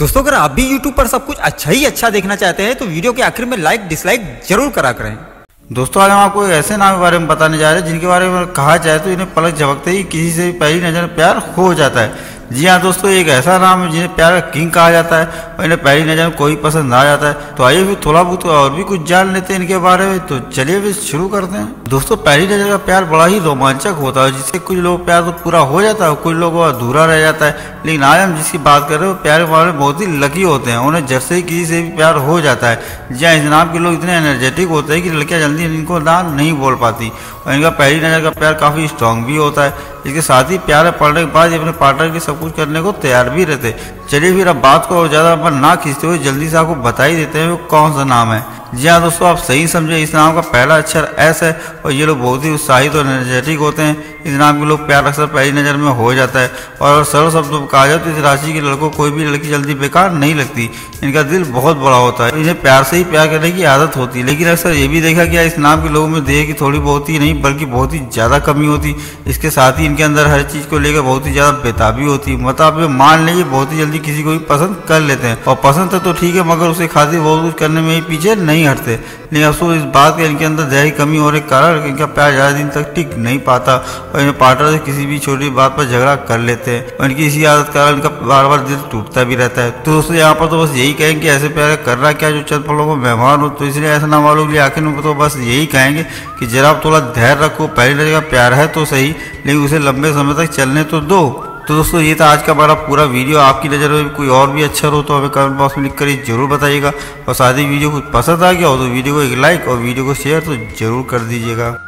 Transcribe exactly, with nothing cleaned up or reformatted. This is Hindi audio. दोस्तों अगर आप भी YouTube पर सब कुछ अच्छा ही अच्छा देखना चाहते हैं तो वीडियो के आखिर में लाइक डिसलाइक जरूर करा करें। दोस्तों आज हम आपको ऐसे नाम के बारे में बताने जा रहे हैं जिनके बारे में कहा जाए तो इन्हें पलक झपकते ही किसी से भी पहली नजर प्यार हो जाता है। जी हाँ दोस्तों, एक ऐसा नाम है जिन्हें प्यार का किंग कहा जाता है और इन्हें पहली नजर में कोई पसंद आ जाता है। तो आइए फिर थोड़ा बहुत और भी कुछ जान लेते हैं इनके बारे में। तो चलिए फिर शुरू करते हैं। दोस्तों पहली नजर का प्यार बड़ा ही रोमांचक होता है, जिससे कुछ लोग प्यार तो पूरा हो जाता है और कुछ लोगों अधूरा रह जाता है। लेकिन आज हम जिसकी बात कर रहे हैं प्यार के बारे में बहुत ही लकी होते हैं, उन्हें जब से ही किसी से भी प्यार हो जाता है। जी हाँ, इस नाम के लोग इतने एनर्जेटिक होते हैं कि लड़कियाँ जल्दी इनको ना नहीं बोल पाती और इनका पहली नजर का प्यार काफ़ी स्ट्रांग भी होता है। इसके साथ ही प्यार पड़ने के बाद अपने पार्टनर के सब कुछ करने को तैयार भी रहते। चलिए फिर अब बात को और ज़्यादा अपन ना खींचते हुए जल्दी से आपको बता ही देते हैं वो कौन सा नाम है। जी हाँ दोस्तों, आप सही समझे, इस नाम का पहला अक्षर एस है और ये लोग बहुत ही उत्साहित और एनर्जेटिक होते हैं। इस नाम के लोग प्यार अक्सर पहली नज़र में हो जाता है और सरल शब्दों में कहा जाए तो इस राशि के लड़कों कोई भी लड़की जल्दी बेकार नहीं लगती। इनका दिल बहुत बड़ा होता है, इन्हें प्यार से ही प्यार करने की आदत होती है। लेकिन अक्सर ये भी देखा गया इस नाम के लोगों में देह की थोड़ी बहुत ही नहीं बल्कि बहुत ही ज़्यादा कमी होती। इसके साथ ही इनके अंदर हर चीज़ को लेकर बहुत ही ज़्यादा बेताबी होती। मतलब आप मान लीजिए बहुत ही जल्दी किसी को भी पसंद कर लेते हैं और पसंद है तो ठीक है, मगर उसे खातिर बहुत कुछ करने में ही पीछे नहीं हटते। लेकिन अफसोस इस बात का इनके अंदर दैहिक कमी होने के कारण इनका प्यार ज्यादा दिन तक टिक नहीं पाता और इन्हें पार्टनर से किसी भी छोटी बात पर झगड़ा कर लेते हैं और इनकी इसी आदत के कारण इनका बार बार दिल टूटता भी रहता है। तो दोस्तों यहाँ पर तो बस यही कहेंगे कि ऐसे प्यार करना क्या जो चंद पलों को मेहमान हो। तो इसलिए ऐसा ना वालों के लिए आखिर में तो बस यही कहेंगे कि जरा थोड़ा धैर्य रखो, पहली नजर का प्यार है तो सही लेकिन उसे लंबे समय तक चलने तो दो। तो दोस्तों ये था आज का हमारा पूरा वीडियो। आपकी नज़र में कोई और भी अच्छा हो तो हमें कमेंट बॉक्स में लिख कर जरूर बताइएगा और साथ ही वीडियो कुछ पसंद आ गया हो तो वीडियो को एक लाइक और वीडियो को शेयर तो जरूर कर दीजिएगा।